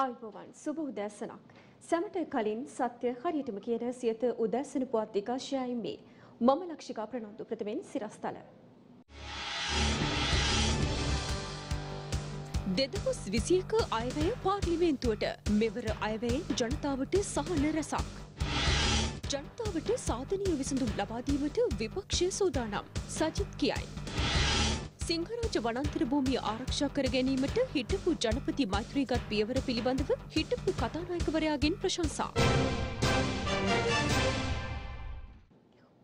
ආයුබෝවන් සුබ උදෑසනක් සැමට කලින් සත්‍ය හරියටම කියන සියත උදෑසන පුවත් විකාශයයි මේ මම ලක්ෂිකා ප්‍රනන්දු ප්‍රථමයෙන් සිරස්තල දෙදහස් 21 අයවැය පාර්ලිමේන්තුවට මෙවර අයවැයෙන් ජනතාවට සහන රැසක් ජනතාවට සාධනීය විසඳුම් ලබා දීමට විපක්ෂය සූදානම් සජිත් කියයි सिंहराज वनांतर भूमिय आरक्षा करगैनीमट हिटपु जनपति मैत्रीगत पियवर पिलिबंधव हिटपु कथानायकवरयागिन प्रशंसा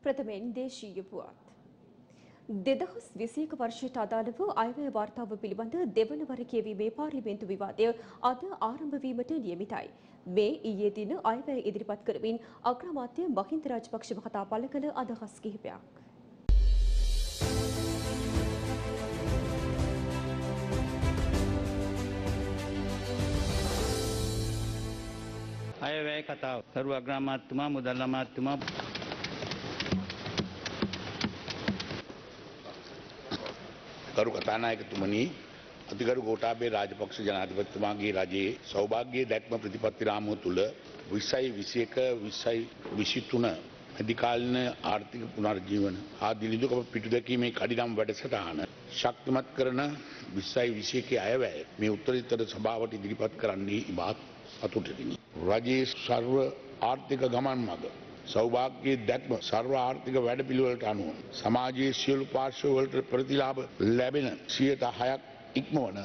प्रथमेन देशीय पुआत 2021 वर्षයට අදාළව අයවැය වාර්තාව පිළිබඳ දෙවන වර කියවීමේ පාර්ලිමේන්තු විවාදය අද ආරම්භ වීමට නියමිතයි. මේ ඊයේ දින අයවැය ඉදිරිපත් කරමින් අග්‍රාමාත්‍ය මහින්ද රාජපක්ෂ මහතා පළ කළ අදහස් කිහිපයක්. අයවැය කතාව කරු අග්‍රාමාත්‍යතුමා මුදල් අමාත්‍යතුමා කරු කතානායකතුමනි අධිකරු ගෝඨාභය රාජපක්ෂ ජනාධිපතිතුමාගේ රජයේ සෞභාග්‍ය දැක්ම ප්‍රතිපත්ති රාමුව තුල 2021 2023 අධිකාලන ආර්ථික පුනර්ජීවන ආදී නිදුක පිටුදැකීමේ කඩිනම් වැඩසටහන ශක්තිමත් කරන 2021 අයවැය මේ උත්තරීතර සභාවට ඉදිරිපත් කරන්නේ ඉමහත් අතුටකිනි රජයේ සර්ව ආර්ථික ගමන් මඟ සෞභාග්‍ය දැක්ම සර්ව ආර්ථික වැඩපිළිවෙලට අනුව සමාජයේ සියලු පාර්ශ්ව වලට ප්‍රතිලාභ ලැබෙන 106ක් ඉක්මවන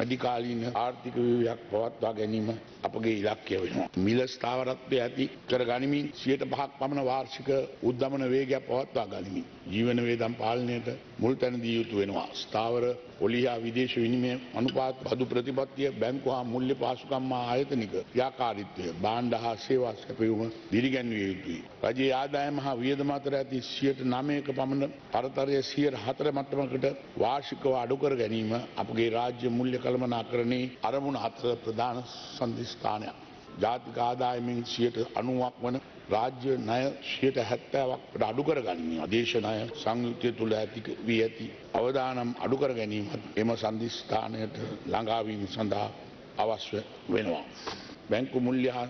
මධ්‍යකාලීන ආර්ථික ව්‍යවයක් පවත්වා ගැනීම අපගේ ඉලක්කය වෙනවා. මිල ස්ථාවරත්වය ඇති කර ගනිමින් 105ක් පමණ වාර්ෂික උද්දමන වේගයක් පවත්වා ගනිමින් ජීවන වේදම් පාලනයට මුල් තැන දිය යුතු වෙනවා. ස්ථාවර පොලිහා විදේශ විනිමය අනුපාත අඩු ප්‍රතිපත්තිය බැංකු හා මුල්‍ය පහසුකම් හා ආයතනික ව්‍යාපාරිත්වය භාණ්ඩ හා සේවා සැපයීම දිරිගැන්විය යුතුයි. රජයේ ආදායම හා වියදම අතර ඇති 109ක පමණ පරතරය 104 මට්ටමකට වාර්ෂිකව අඩු කර ගැනීම අපගේ රාජ්‍ය මුල්‍ය කළමනාකරණයේ අරමුණ හතර ප්‍රධාන සම්දිස්ථානයක්. ජාතික ආදායමෙන් 90ක් වන राज्य न्याय 70ක් අඩු කර ගැනීම අධේශ ණය සංයුක්තිය තුල ඇති වී ඇති අවදානම් අඩු කර ගැනීම එම සම්දිස්ථානයට ළඟා වීම සඳහා අවශ්‍ය වෙනවා. බැංකු මුල්‍ය හා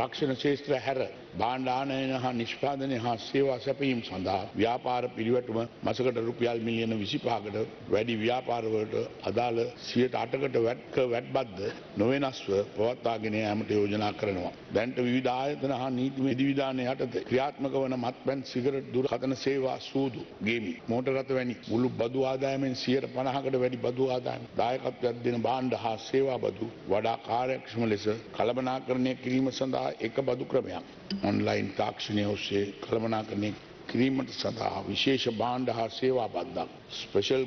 රක්ෂණ ශේෂ්ත්‍ර හැර භාණ්ඩ ආනයන හා නිෂ්පාදනය හා සේවා සැපයීම සඳහා ව්‍යාපාර පිළිවෙතම මාසකට රුපියල් මිලියන 25කට වැඩි ව්‍යාපාර වලට අදාළ 108කට වැඩිබද්ද නොවෙනස්ව පවත්වාගෙන යාමට යෝජනා කරනවා. දැනට විවිධ ආයතන හා නීති විධාන යටතේ ක්‍රියාත්මක වන මත්පැන් සිගරට් දුරකථන සේවා සූදු ගේමින් මෝටර රථ වැනි මුළු බදු ආදායමෙන් 50%කට වැඩි බදු ආදායම දායකත්වයක් දෙන භාණ්ඩ හා සේවා බදු වඩා කාර්යක්ෂම ලෙස කළමනාකරණය කිරීම සඳහා एक बदु क्रमයක් ऑनलाइन තාක්ෂණය ඔස්සේ කළමනාකරණය කිරීමට සඳහා විශේෂ භාණ්ඩ හා සේවා බද්දක් special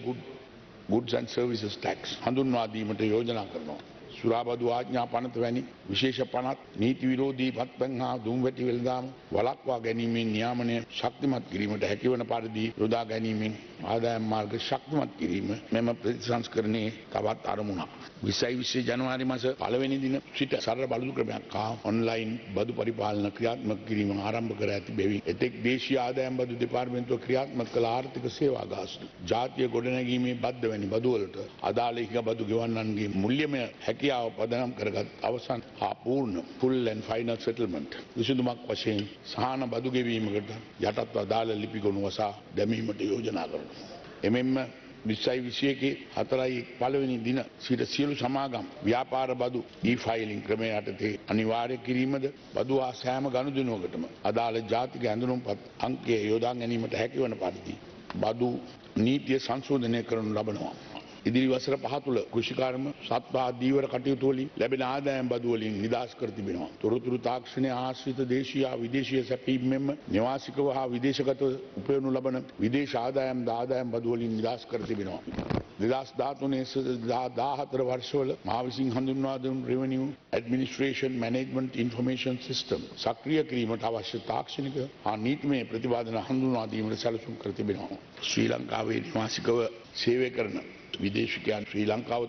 goods and services tax හඳුන්වා දීමට යෝජනා කරනවා. සුරාබදු ආඥා පනත වැනි විශේෂ පනත් නීති විරෝධී පත්පන් හා දුම්වැටි වෙළඳාම වළක්වා ගැනීමෙන් නියාමනය ශක්තිමත් කිරීමට හැකිවන පරිදි යොදා ගැනීමෙන් ආදායම් මාර්ග ශක්තිමත් කිරීම මෙම ප්‍රතිසංස්කරණයේ තවත් අරමුණක්. 2020 ජනවාරි මාස 1 වෙනි දින සිට සරල බදු ක්‍රමයක් හා ඔන්ලයින් බදු පරිපාලන ක්‍රියාත්මක කිරීම ආරම්භ කර ඇති බැවින් එතෙක් දේශීය ආදායම් බදු දෙපාර්තමේන්තුව ක්‍රියාත්මක කළ ආර්ථික සේවා ගාස්තු ජාතිය ගොඩනැගීමේ බද්ද වැනි බදු වලට අදාළ ඉහි බදු ගෙවන්නන්ගේ මුල්‍යමය හැකියාව පදනම් කරගත් අවසන් හා පූර්ණ full and final settlement විසඳුමක් වශයෙන් සහන බදු ගෙවීමකට යටත් අදාළ ලිපි ගොනු වසා දැමීමට යෝජනා කරනවා. එමෙන්ම 2021 4 පළවෙනි දින සිට සියලු සමාගම් ව්‍යාපාර බදු e-filing ක්‍රමය යටතේ අනිවාර්ය කිරීමද බදු ආ සෑම ගනුදෙනුවකටම අදාළ ජාතික ඇඳුම්පත් අංකය යොදා ගැනීමට හැකිවන පරිදි බදු නීතිය සංශෝධනය කරනු ලබනවා. ඉදිරි වසර 5 තුළ කෘෂිකර්ම සත්පා දීවර කටයුතු වලින් ලැබෙන ආදායම් බදු වලින් නිදහස් කර තිබෙනවා. තොරතුරු තාක්ෂණය ආශ්‍රිත දේශීය හා විදේශීය සැපයීමෙන්ම නිවාසිකව හා විදේශගතව උපයනු ලබන විදේශ ආදායම් ආදායම් බදු වලින් නිදහස් කර තිබෙනවා. 2013 සිට 14 වසරවල මා විසින් හඳුන්වා දුන් revenue administration management information system සක්‍රිය කිරීමට අවශ්‍ය තාක්ෂණික හා නීතිමය ප්‍රතිපාදන හඳුන්වා දීමට සැලසුම් කර තිබෙනවා. ශ්‍රී ලංකාවේ නිවාසිකව සේවය කරන विदेश ज्ञान श्रीलंका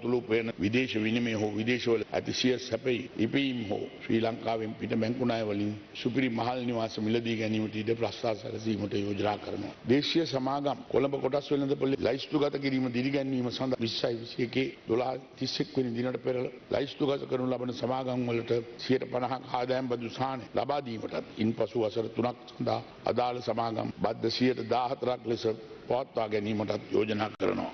विदेश विनिमय हो विदेश अतिशय सपे इपेम हो श्रीलंका बैंकुनाय वाली सुप्री महल निवास मिलदी गनीमती दे प्रस्ताव सरसी मत योजना करना देशीय समागम कोलंबो कोटास वेलंद पल्ली लाइस्तुगत गिरीम दिरिगन्नीम संद 20 21 12 31 වෙනි දිනට පෙර ලයිස්තුගත කරනු ලබන සමාගම් වලට 150ක ආදායම් බදු සාහන ලබා දීමටත් ඉන්පසු වසර 3ක් සඳහා අදාළ සමාගම් බද්ද 114ක් ලෙස පවත්වා ගැනීමටත් යෝජනා කරනවා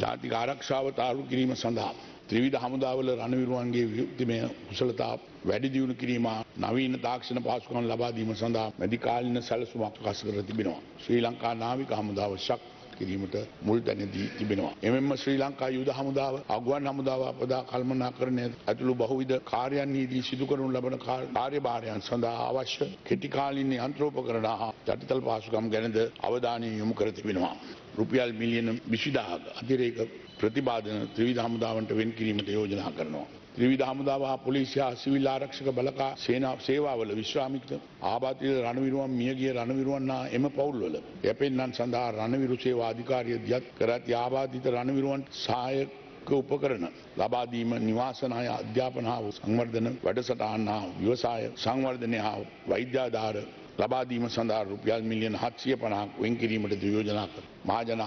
ජාතික ආරක්ෂාව තාරු කිරීම සඳහා त्रिविध हमुदावल रणवीरुवांगे युक्ति में कुशलता वैधि दीवन किरीमा नवीन ताक्षण पासुकान लबादीम संदा मेदिकालीन सलसुमाक कासकरति बिनवा श्रीलंका नाविक हमुदाव शक्ति කිරීමට මුල් තැනදී තිබෙනවා. එමෙන්ම ශ්‍රී ලංකා යුද හමුදාව, අගුවන් හමුදාව අපදා කළමනාකරණය ඇතුළු බහුවිධ කාර්යයන්හිදී සිදු කරනු ලබන කාර්යභාරයන් සඳහා අවශ්‍ය කෙටි කාලීන යන්ත්‍රෝපකරණ හා ජටිතල පහසුකම් ගැනද අවධානය යොමු කර තිබෙනවා. රුපියල් මිලියන 20000ක අධිරේක ප්‍රතිපාදන ත්‍රිවිධ හමුදාවන්ට වෙන් කිරීමට යෝජනා කරනවා. ත්‍රිවිධ හමුදාව හා පොලිසිය හා සිවිල් ආරක්ෂක බලකා සේනා සේවාවල විශ්‍රාමිත ආබාධිත රණවිරුවන් මියගිය රණවිරුවන් හා එම පවුල්වල යැපෙන්නන් සඳහා රණවිරු සේවා අධිකාරිය දියත් කර ඇති ආබාධිත රණවිරුවන් සහායක उपकरण लाभादीम निवासनाय अध्यापन हाव संवर्धन वडसटान हाव व्यवसाय संवर्धन हाव वैद्याधार लाभादीम संधा रुपया मिलियन 750ක් වෙන් කිරීමට යෝජනා කර මහජන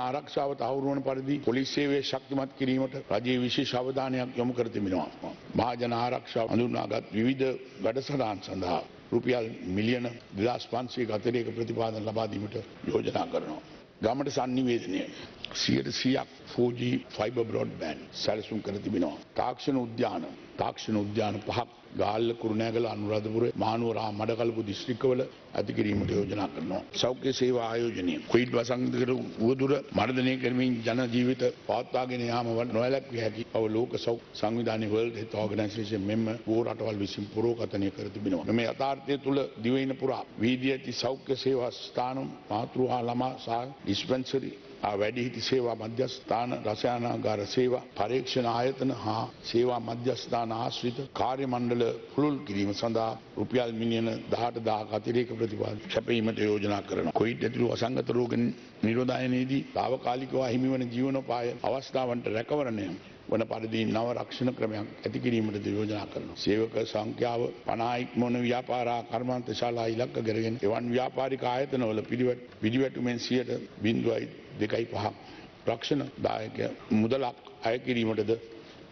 ආරක්ෂාව තහවුරුවන පරිදි පොලිස් සේවය ශක්තිමත් කිරීමට රජයේ විශේෂ අවධානයක් යොමු කර තිබෙනවා මහජන ආරක්ෂාව අඳුනාගත් විවිධ වැඩසටහන් සඳහා රුපියල් මිලියන 2500ක අතිරේක ප්‍රතිපාදන ලබා දීමට යෝජනා කරනවා ගමට sannivedanaya 100ක් 4G fiber broadband සැලසුම් කර තිබෙනවා තාක්ෂණ උද්‍යාන පහක් ගාල්ල කුරුණෑගල අනුරාධපුර මහනුවර හා මඩකලපු දිස්ත්‍රික්කවල ඇති කිරීමට යෝජනා කරනවා සෞඛ්‍ය සේවා ආයෝජනය කොවිඩ් වසංගතකර උවදුර මර්ධනය කරමින් ජන ජීවිත පවත්වාගෙන යාම නොයලක්විය හැකි බව ලෝක සෞඛ්‍ය සංවිධානයේ World Health Organization මෙම බොහෝ රටවල් විසින් පුරෝගතනය කර තිබෙනවා මේ යථාර්ථය තුළ දිවයින පුරා වීදි ඇති සෞඛ්‍ය සේවා ස්ථාන මාතෘ හා ළමා සහ dispensary වැඩිහිටි සේවා මධ්‍යස්ථාන රසායනාගාර සේවා පරීක්ෂණ ආයතන හා සේවා මධ්‍යස්ථාන ආශ්‍රිත කාර්ය මණ්ඩල පුළුල් කිරීම සඳහා රුපියල් මිලියන 18000ක අතිරේක ප්‍රතිපාදන සැපයීමට යෝජනා කරනවා. කොවිඩ් ඇතුළු අසංගත රෝග නිරෝධායනයේදී తాවකාලිකව හිමිවන ජීවනෝපාය අවස්ථාවන්ට රැකවරණය වන පරිදි නව රක්ෂණ ක්‍රමයක් ඇති කිරීමට යෝජනා කරනවා. සේවක සංඛ්‍යාව 50ක් මොන ව්‍යාපාර කර්මාන්ත ශාලා ඉලක්ක කරගෙන එවන් ව්‍යාපාරික ආයතනවල පිළිවැටුමෙන් 0.25% රක්ෂණ දායක මුදලක් අය කිරීමටද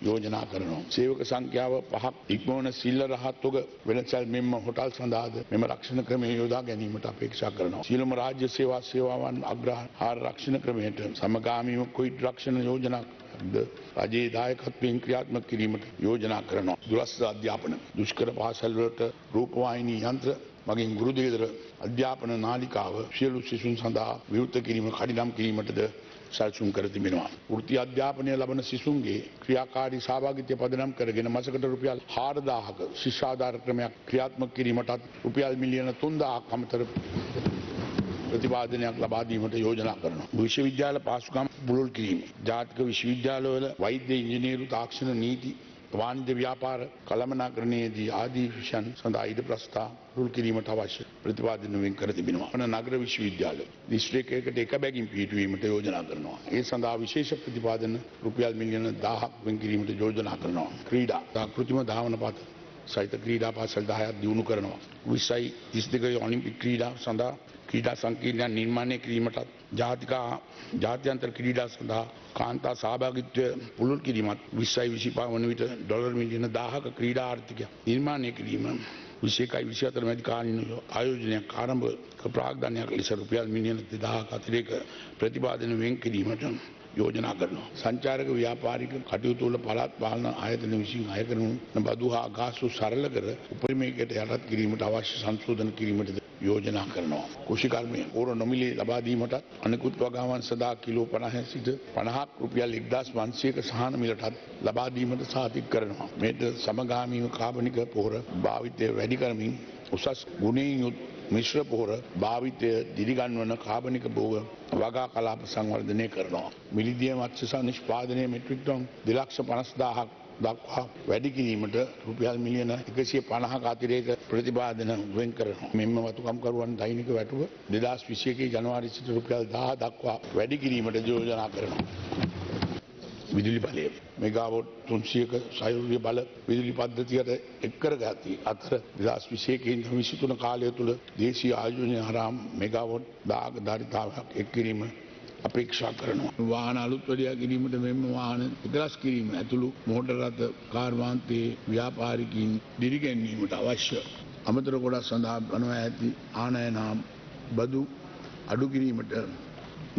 යෝජනා කරනවා. සේවක සංඛ්‍යාව 5ක් ඉක්මවන සිල් රහත්වක වෙනසල් මෙම්ම හොටල් සඳහාද මෙම රක්ෂණ ක්‍රමයේ යොදා ගැනීමට අපේක්ෂා කරනවා. සියලුම රාජ්‍ය සේවාවන් අග්‍රහාර රක්ෂණ ක්‍රමයට සමගාමීව කොවිඩ් රක්ෂණ යෝජනාක්ද රජයේ දායකත්වයෙන් ක්‍රියාත්මක කිරීමට යෝජනා කරනවා. දුරස්ථ අධ්‍යාපන දුෂ්කර පාසල් වලට රූපවාහිනී යන්ත්‍ර මගින් ගුරුදේතර අධ්‍යාපන නාලිකාව සියලු සිසුන් සඳහා විවෘත කිරීම කඩිනම් කිරීමටද සැලසුම් කර තිබෙනවා. වෘත්ති අධ්‍යාපනය ලබන සිසුන්ගේ ක්‍රියාකාරී සහභාගීත්වය පදනම් කරගෙන මාසකට රුපියල් 4000ක ශිෂ්‍යාධාර ක්‍රමයක් ක්‍රියාත්මක කිරීමටත් රුපියල් මිලියන 3000ක් අමතර ප්‍රතිපාදනයක් ලබා දීමට යෝජනා කරනවා. විශ්වවිද්‍යාල පාසුකම් පුළුල් කිරීම. ජාතික විශ්වවිද්‍යාලවල වෛද්‍ය ඉංජිනේරු තාක්ෂණ නීති वाणिज्य व्यापार कलमनाकरणयेदी आदि विषयन सदा इद प्रस्ताव रुल किरीमට අවශ්‍ය ප්‍රතිපාදන වෙන් කර තිබෙනවා. වන නගර විශ්වවිද්‍යාල දිස්ත්‍රික්කයකට එක බැගින් පිහිටුවීමට යෝජනා කරනවා. ඒ සඳහා විශේෂ ප්‍රතිපාදන රුපියල් මිලියන 1000ක් වෙන් කිරීමට යෝජනා කරනවා. ක්‍රීඩා සාකෘතිම ධාවනපත සහිත ක්‍රීඩා පාසල් 10ක් දියුණු කරනවා. 20යි 32 ඔලිම්පික් ක්‍රීඩා සඳහා ක්‍රීඩා සංකීර්ණ නිර්මාණය කිරීමටත් ජාත්‍යන්තර ක්‍රීඩා සඳහා කාන්තා සහභාගීත්වය පුළුල් කිරීමත් 20යි 25 වන විට ඩොලර් මිලියන 1000ක ක්‍රීඩා ආර්ථිකය නිර්මාණය කිරීම 21යි 24 මැද කාලීන ආයෝජනයක් ආරම්භ ප්‍රාග්ධානයක් ලෙස රුපියල් මිලියන 2000ක අතිරේක ප්‍රතිපාදන වෙන් කිරීමට යෝජනා කරනවා. සංචාරක ව්‍යාපාරික කටයුතු වල පළාත් පාලන ආයතන විසින් අය කරන බදු හා ආගාසු සරල කර උපරිමයකට යටත් කිරීමට අවශ්‍ය සංශෝධන කිරීමට යෝජනා කරනවා. කෘෂි කර්මයේ ඕර නොමිලේ ලබා දීමට අනිකුත් වගාවන් සඳහා කිලෝ 50 සිට 50ක් රුපියල් 1500ක සහන මිලටත් ලබා දීමට සාතික් කරනවා. මේට සමගාමීව කාබනික පොහොර භාවිතය වැඩි කරමින් උසස් ගුණයෙන් යුත් මිශ්‍ර පොහොර භාවිතය දිරිගන්වන කාබනික බෝව වගා කලාප සංවර්ධනය කරනවා. මිලිදිය මත්ස්‍ය නිෂ්පාදනයේ මෙට්‍රික් ටන් 250000ක් දක්වා වැඩි කිරීමට රුපියල් මිලියන 150ක අතිරේක ප්‍රතිපාදන වෙන් කරනවා. මෙන්න වතුකම්කරුවන් දෛනික වැටුප 2021 ක ජනවාරි සිට රුපියල් 10 දක්වා වැඩි කිරීමට යෝජනා කරනවා. විදුලි බලය මෙගාවොට් 300ක සෞරය බල විදුලි පද්ධතියට එක් කරගැති අතර 2021 ක ඉඳන් 23 කාලය තුල දේශීය ආයෝජනීය ආරාම මෙගාවොට් 10ක ධාරිතාවක් එක් කිරීම අපේක්ෂා කරනවා. වාහන අලුත් වැඩියා කිරීමට මෙන්න වාහන විකලස් කිරීම ඇතුළු මෝටර රථ කාර් වාන්තේ ව්‍යාපාරිකයින් දිරිගැන්වීමට අවශ්‍ය අමතර කොටස් සඳහා වනවා ඇති ආනයනම් බදු අඩු කිරීමට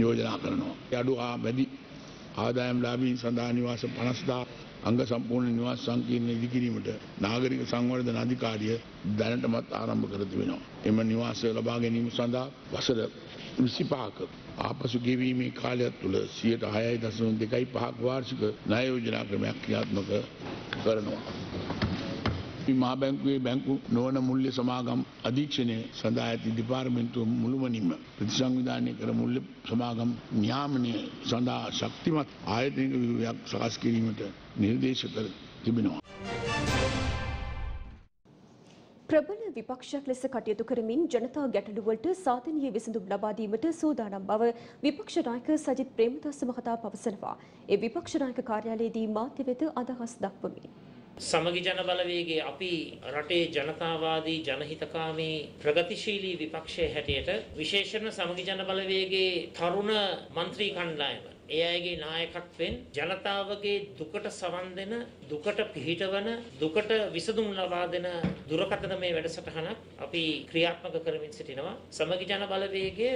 යෝජනා කරනවා. අඩු වැඩි ආදායම් ලාභීන් සඳහා නිවාස 50000 අංග සම්පූර්ණ නිවාස සංකීර්ණ ඉදිකිරීමට නාගරික සංවර්ධන අධිකාරිය දැනටමත් ආරම්භ කර තිබෙනවා. එම නිවාස ලබා ගැනීම සඳහා වසර 25ක ආපසු ගෙවීමේ කාලය තුළ 6.25ක් වාර්ෂික ණය යෝජනා ක්‍රමයක් ක්‍රියාත්මක කරනවා. මහා බැංකුවේ බැංකු නොවන මුල්‍ය සමාගම් අධීක්ෂණය සඳහා ඇති දෙපාර්තමේන්තුව මුළුමනින්ම ප්‍රතිසංවිධානය කර මුල්‍ය සමාගම් නියාමනය සඳහා ශක්තිමත් ආයතනික ව්‍යුහයක් සකස් කිරීමට නිර්දේශ කර තිබෙනවා. ප්‍රබල විපක්ෂයක් ලෙස කටයුතු කරමින් ජනතා ගැටළු වලට සාධනීය විසඳුම් ලබා දීමට සූදානම් බව විපක්ෂ නායක සජිත් ප්‍රේමදාස මහතා පවසනවා. ඒ විපක්ෂ නායක කාර්යාලයේදී මාධ්‍ය වෙත අදහස් දක්වමින් සමගි ජන බලවේගයේ අපි රටේ ජනතාවාදී ජනහිතකාමී ප්‍රගතිශීලී විපක්ෂයේ හැටියට විශේෂයෙන්ම සමගි ජන බලවේගයේ තරුණ മന്ത്രി කණ්ඩායම ඒ අයගේ නායකත්වයෙන් ජනතාවගේ දුකට සවන් දෙන, දුකට පිහිටවන, දුකට විසඳුම් ලබා දෙන දුරකථනමය වැඩසටහනක් අපි ක්‍රියාත්මක කරමින් සිටිනවා. සමගි ජන බලවේගයේ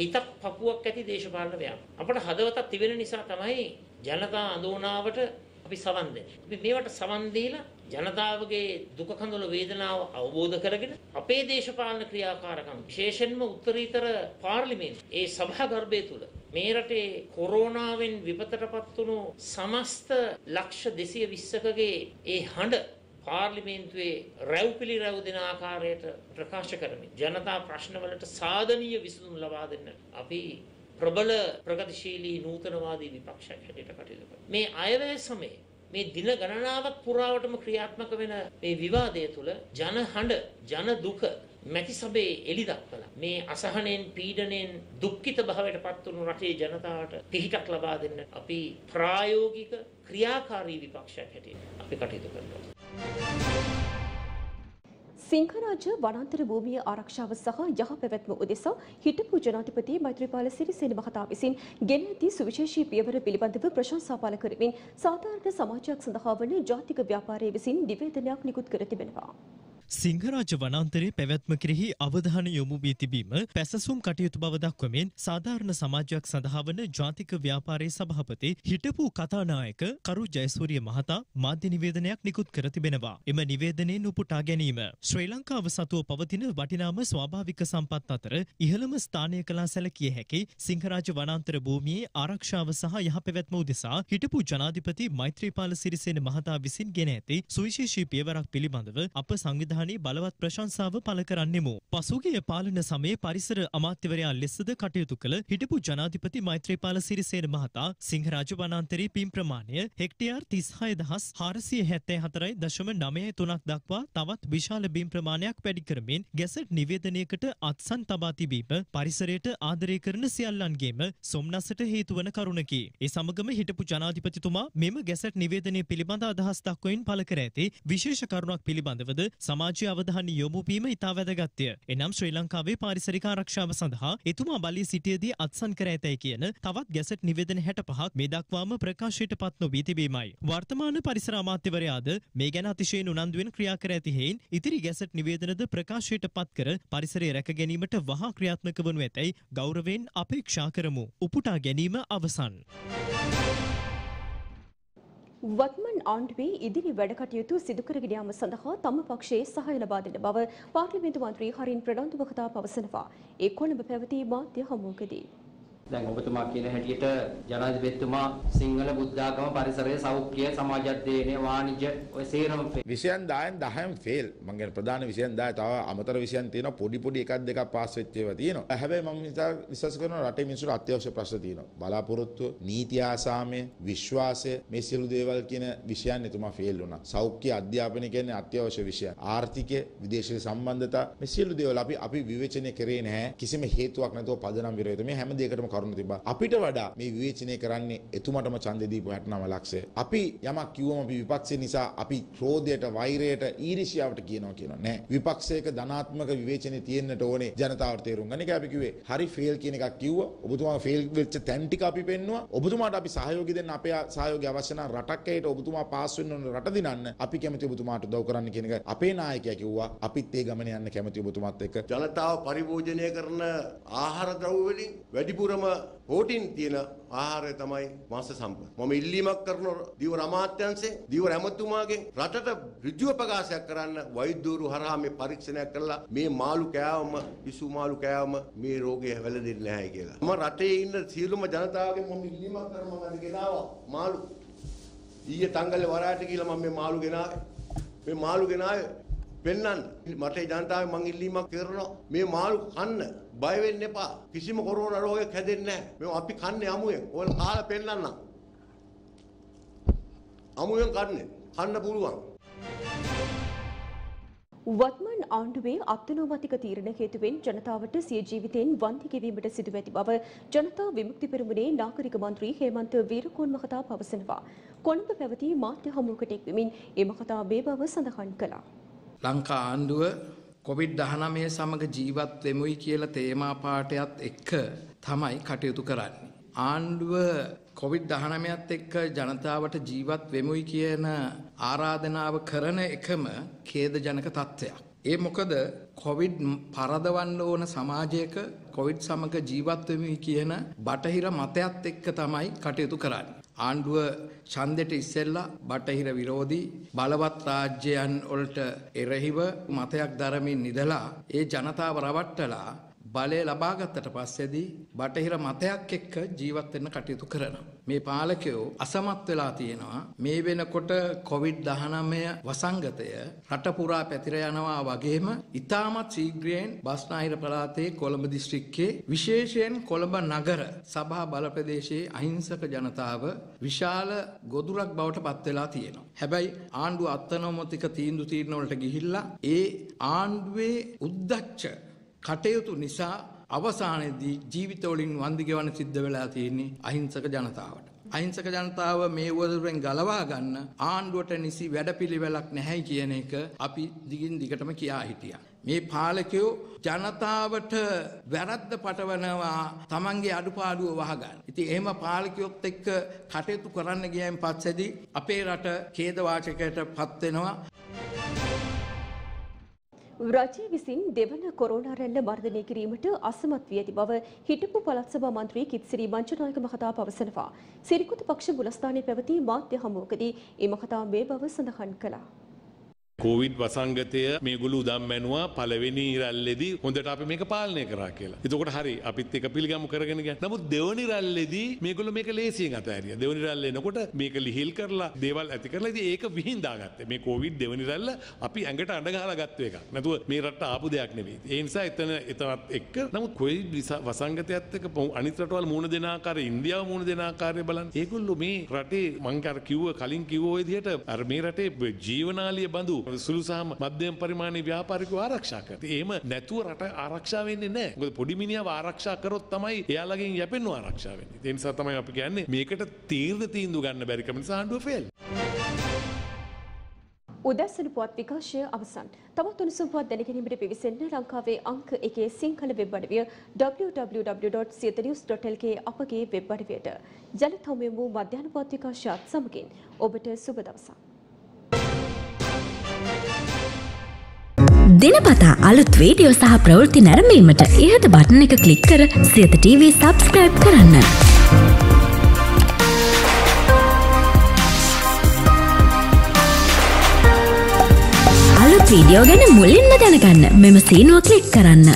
හිතක් පපුවක් ඇති දේශපාලන ව්‍යාපෘතියක් අපට හදවතක් තිබෙන නිසා තමයි ජනතා ආందోලනාවට අපි සවන් දෙන්නේ. අපි මේවට සවන් දීලා ජනතාවගේ දුක කඳුළු වේදනාව අවබෝධ කරගෙන අපේ දේශපාලන ක්‍රියාකාරකම් විශේෂයෙන්ම උත්තරීතර පාර්ලිමේන්තු ඒ සභාගර්භය තුල මේ රටේ කොරෝනාවෙන් විපතටපත් වුණු සමස්ත ලක්ෂ 220කගේ ඒ හඬ පාර්ලිමේන්තුවේ රැව්පිලි රැව් දෙන ආකාරයට ප්‍රකාශ කරමින් ජනතා ප්‍රශ්නවලට සාධනීය විසඳුම් ලබා දෙන්න අපි ප්‍රබල ප්‍රගතිශීලී නූතනවාදී විපක්ෂයක් හැටියට කටයුතු කරනවා. මේ අයවැය සමයේ මේ දින ගණනාවක් පුරාවටම ක්‍රියාත්මක වෙන මේ විවාදය තුළ ජන හඬ, ජන දුක මැටි සබේ එළි දක්වලා මේ අසහනෙන්, පීඩනෙන් දුක්ඛිත භාවයට පත් වුණු රටේ ජනතාවට පිහිටක් ලබා දෙන්න අපි ප්‍රායෝගික ක්‍රියාකාරී විපක්ෂයක් හැටියට අපි කටයුතු කරනවා. සිංහරාජ වනාන්තර භූමිය ආරක්ෂාව සහ යහපැවැත්ම උදෙසා හිටපු ජනාධිපති මෛත්‍රීපාල සිරිසේන මහතා විසින් ගෙන ඇති සුවිශේෂී පියවර පිළිබඳව ප්‍රශංසාපාල කරමින් සාධාරණ සමාජයක් සඳහා වන ජාතික ව්‍යාපාරයේ විසින් නිවේදනයක් නිකුත් කර තිබෙනවා. සිංහරාජ වනාන්තරයේ පැවැත්ම කෙරෙහි අවධානය යොමු වී තිබීම පැසසුම් කටයුතු බව දක්වමින් සාධාරණ සමාජයක් සඳහා වන ජාතික ව්‍යාපාරයේ සභාපති හිටපු කථානායක කරු ජයසූරිය මහතා මාධ්‍ය නිවේදනයක් නිකුත් කර තිබෙනවා. එම නිවේදනයෙන් උපුටා ගැනීම ශ්‍රී ලංකාව සතුව පවතින වටිනාම ස්වාභාවික සම්පත් අතර ඉහළම ස්ථානය කළා සැලකිය හැකි සිංහරාජ වනාන්තර භූමියේ ආරක්ෂාව සහ යහපැවැත්ම උදෙසා හිටපු ජනාධිපති මෛත්‍රීපාල සිරිසේන මහතා විසින් ගෙන ඇති සුවිශේෂී පියවරක් පිළිබඳව අප සංවිධානයේ බලවත් ප්‍රශංසාව පළ කරන්නෙමු. පසුගිය පාලන සමයේ පරිසර අමාත්‍යවරයා ලෙසද කටයුතු කළ හිටපු ජනාධිපති මෛත්‍රීපාල සිරිසේන මහතා සිංහරාජ වනාන්තරයේ පින් ප්‍රමාණය හෙක්ටයාර් 36474.93ක් දක්වා තවත් විශාල ප්‍රමාණයක් වැඩි කරමින් ගැසට් නිවේදනයකට අත්සන් තබා තිබීම පරිසරයට ආදරය කරන සියල්ලන්ගේම සොම්නසට හේතු වන කරුණකි. ඒ සමගම හිටපු ජනාධිපතිතුමා මෙම ගැසට් නිවේදනය පිළිබඳ අදහස් දක්වමින් පළ කර ඇති විශේෂ කරුණක් පිළිබඳවද සමාජයේ අවධානය යොමු වීම ඉතා වැදගත්ය. එනම් ශ්‍රී ලංකාවේ පාරිසරික ආරක්ෂාව සඳහා එතුමා බලී සිටියේදී අත්සන් කර ඇතයි කියන තවත් ගැසට් නිවේදන 65ක් මේ දක්වාම ප්‍රකාශයට පත් නොවී තිබීමයි. වර්තමාන පරිසර අමාත්‍යවරයාද මේ ගැන අතිශයින් උනන්දුවෙන් ක්‍රියා කර ඇති හේයින් ඉතිරි ගැසට් නිවේදනද ප්‍රකාශයට පත් කර පරිසරය රැක ගැනීමට වහා ක්‍රියාත්මක වනු ඇතැයි ගෞරවයෙන් අපේක්ෂා කරමු. උපුටා ගැනීම අවසන්. වත්මන් ආණ්ඩුවේ ඉදිරි වැඩකටයුතු සිදු කරගෙන යාම සඳහා තම පක්ෂයේ සහාය ලබා දෙන බව පාර්ලිමේන්තු මන්ත්‍රී හරින් ප්‍රනාන්දු මහතා පවසනවා. ඒ කොළඹ පැවති මාධ්‍ය හමුවකදී දැන් ඔබතුමා කියන හැටියට ජනාධිපතිතුමා සිංහල බුද්ධාගම පරිසරය සෞඛ්‍ය සමාජ අධ්‍යයනය වාණිජ ඔය සේරම විෂයන් 10න් 10න් ෆේල් මම කියන ප්‍රධාන විෂයන් 10 තව අමතර විෂයන් තියෙනවා පොඩි පොඩි එකක් දෙකක් පාස් වෙච්ච ඒවා තියෙනවා හැබැයි මම විශ්වාස කරනවා රටේ මිනිස්සුන්ට අත්‍යවශ්‍ය ප්‍රශ්න තියෙනවා බලාපොරොත්තු නීති ආසාමය විශ්වාසය මේ සියලු දේවල් කියන විෂයන් එතුමා ෆේල් වුණා සෞඛ්‍ය අධ්‍යාපනය කියන්නේ අත්‍යවශ්‍ය විෂය ආර්ථිකය විදේශීය සම්බන්ධතා මේ සියලු දේවල් අපි විවේචනය කරේ නැහැ කිසිම හේතුවක් නැතුව පදනම් විරෝධ මේ හැම දෙයකටම අපිට වඩා මේ විවේචනය කරන්නේ එතුමටම ඡන්දේ දීපු 69 ලක්ෂය. අපි යමක් කිව්වම අපි විපක්ෂය නිසා අපි ක්‍රෝධයට, වෛරයට, ඊර්ෂ්‍යාවට කියනවා කියනවා නෑ. විපක්ෂයක ධනාත්මක විවේචනේ තියෙන්නට ඕනේ ජනතාවට තේරුම් ගන්න. ඒක අපි කිව්වේ. හරි ෆේල් කියන එකක් කිව්වා. ඔබතුමා ෆේල් වෙච්ච තැන් ටික අපි පෙන්නවා. ඔබතුමාට අපි සහයෝගය දෙන්න අපේ සහයෝගය අවශ්‍ය නම් රටක් ඇහිට ඔබතුමා පාස් වෙන්න ඕන රට දිනන්න. අපි කැමති ඔබතුමාට උදව් කරන්න කියන එක අපේ නායකයා කිව්වා. අපිත් ඒ ගමන යන්න කැමති ඔබතුමාත් එක්ක. ජනතාව පරිභෝජනය කරන ආහාර ද්‍රව්‍ය වලින් වැඩිපුරම හෝටින් තියෙන ආහාරය තමයි මාස සම්පත. මම ඉල්ලීමක් කරනවා දීවර අමාත්‍යාංශයෙන් දීවර ඇමතුමාගෙන් රටට ඍජුව ප්‍රකාශයක් කරන්න වෛද්‍යවරු හරහා මේ පරීක්ෂණයක් කරලා මේ මාළු කෑවම පිසු මාළු කෑවම මේ රෝගය වැළඳෙන්නේ නැහැ කියලා. මම රටේ ඉන්න සියලුම ජනතාවගෙන් මම ඉල්ලීමක් කරනවා මම ගෙනාවා මාළු. ඊයේ තංගල්ලේ වරායට ගිහලා මම මේ මාළු ගෙනාවේ. මේ මාළු ගෙනාවේ පෙන්නන්න. රටේ ජනතාවෙන් මම ඉල්ලීමක් කරනවා මේ මාළු කන්න. බය වෙන්න එපා කිසිම කොරෝනා රෝගයක් හැදෙන්නේ නැහැ මේ අපි කන්නේ අමුයෙන් ඕල් කාලා පෙන්නන්න අමුයෙන් කන්නේ කන්න පුළුවන් වත්මන් ආණ්ඩුවේ අත්නෝමතික තීරණ හේතුවෙන් ජනතාවට සිය ජීවිතයෙන් වන්දි ගෙවීමට සිදු ඇති බව ජනතා විමුක්ති පෙරමුණේ නාගරික මන්ත්‍රී හේමන්ත වීරකෝන් මහතා පවසනවා කොළඹ පැවති මාධ්‍ය හමුවකට එක්වමින් මේ මහතා මේ බව සඳහන් කළා ලංකා ආණ්ඩුව COVID-19 සමග ජීවත් වෙමුයි කියලා තේමා පාඩයත් එක්ක තමයි කටයුතු කරන්නේ. ආණ්ඩුව COVID-19ත් එක්ක ජනතාවට ජීවත් වෙමුයි කියන ආරාධනාව කරන එකම ඛේදජනක තත්ත්වයක්. ඒ මොකද COVID පරදවන්න ඕන සමාජයක COVID සමග ජීවත් වෙමුයි කියන බටහිර මතයත් එක්ක තමයි කටයුතු කරන්නේ. ආණ්ඩුව ඡන්දෙට ඉස්සෙල්ලා බටහිර විරෝධී බලවත් රාජ්‍යයන් වලට එරෙහිව මතයක් දරමින් ඉඳලා ඒ ජනතාව රවට්ටලා බලය ලබා ගත්තට පස්සේදී බටහිර මතයක් එක්ක ජීවත් වෙන්න කටයුතු කරනවා. මේ පාලකයෝ අසමත් වෙලා තියෙනවා. මේ වෙනකොට COVID-19 වසංගතය රට පුරා පැතිර යනවා වගේම ඉතාමත් ශීඝ්‍රයෙන් බස්නාහිර පළාතේ කොළඹ දිස්ත්‍රික්කයේ විශේෂයෙන් කොළඹ නගර සභා බල ප්‍රදේශයේ අහිංසක ජනතාව විශාල ගොදුරක් බවට පත් වෙලා තියෙනවා. හැබැයි ආණ්ඩුව අත්නෝමතික තීන්දුව తీරන වලට ගිහිල්ලා ඒ ආණ්ඩුවේ උද්දච්ච කටයුතු නිසා අවසානයේදී ජීවිතවලින් වන්දි ගෙවන සිද්ධ වෙලා තියෙන්නේ අහිංසක ජනතාවට. අහිංසක ජනතාව මේ වදුරෙන් ගලවා ගන්න ආණ්ඩුවට නිසි වැඩපිළිවෙලක් නැහැ කියන එක අපි දිගින් දිගටම කියා හිටියා. මේ පාලකයෝ ජනතාවට වැරද්ද පටවනවා තමන්ගේ අඩුපාඩුව වහගන්න. ඉතින් එහෙම පාලකයොත් එක්ක කටයුතු කරන්න ගියන් පස්සේදී අපේ රට ඛේද වාචකයට පත් වෙනවා. රජය විසින් දෙවන කොරෝනා රැල්ල මර්ධනය කිරීමට අසමත් වී ඇති බව හිටපු පළාත් සභා මන්ත්‍රී කිත්සිරි මංජනායක මහතා පවසනවා. සිරිකුත් පක්ෂ බුලස්ථානයේ පැවති මාධ්‍ය හමුවකදී මේ මහතා මේ බව සඳහන් කළා. කොවිඩ් වසංගතය මේගොල්ලෝ උදම් මැනුවා පළවෙනි රැල්ලේදී හොඳට අපි මේක පාලනය කරා කියලා. එතකොට හරි අපිත් එක පිළිගමු කරගෙන ගියා. නමුත් දෙවනි රැල්ලේදී මේගොල්ලෝ මේක ලේසියෙන් අතහැරියා. දෙවනි රැල්ල එනකොට මේක ලිහිල් කරලා දේවල් ඇති කරලා ඉතින් ඒක විහිඳාගත්තා. මේ කොවිඩ් දෙවනි රැල්ල අපි ඇඟට අඬ ගහලා ගත්ත එකක්. නැතුව මේ රට ආපු දෙයක් නෙවෙයි. ඒ නිසා එතනත් එක්ක නමුත් කොවිඩ් වසංගතයත් එක්ක අනිත් රටවල් මූණ දෙන ආකාරය ඉන්දියාව මූණ දෙන ආකාරය බලන්න. ඒගොල්ලෝ මේ රටේ මං අර කිව්ව කලින් කිව්ව ඔය විදිහට අර මේ රටේ ජීවනාලිය බඳු සුළු සහ මධ්‍යම පරිමාණයේ ව්‍යාපාරිකව ආරක්ෂා කරනවා. ඒම නැතුව රට ආරක්ෂා වෙන්නේ නැහැ. මොකද පොඩි මිනිහව ආරක්ෂා කරොත් තමයි එයාලගෙන් යැපෙන්නව ආරක්ෂා වෙන්නේ. ඒ නිසා තමයි අපි කියන්නේ මේකට තීරණ තීන්දුව ගන්න බැරි කම නිසා ආණ්ඩුව ෆේල්. උදැසන පුවත් විකාශය අවසන්. තවත් උණුසුම් පුවත් දැනගැනීමට පිවිසෙන්න ලංකාවේ අංක 1 සිංහල වෙබ් අඩවිය www.siethanews.lk අපගේ වෙබ් අඩවියට. ජනිත හමුවෙමු මධ්‍යන පුවත් විකාශයත් සමගින්. ඔබට සුබ දවසක්. දිනපතා අලුත් වීඩියෝ සහ ප්‍රවෘත්ති නැරඹීමට ඉහත බටන් එක ක්ලික් කර සියත TV subscribe කරන්න. අලුත් වීඩියෝ ගැන මුලින්ම දැනගන්න මෙම සීනුව ක්ලික් කරන්න.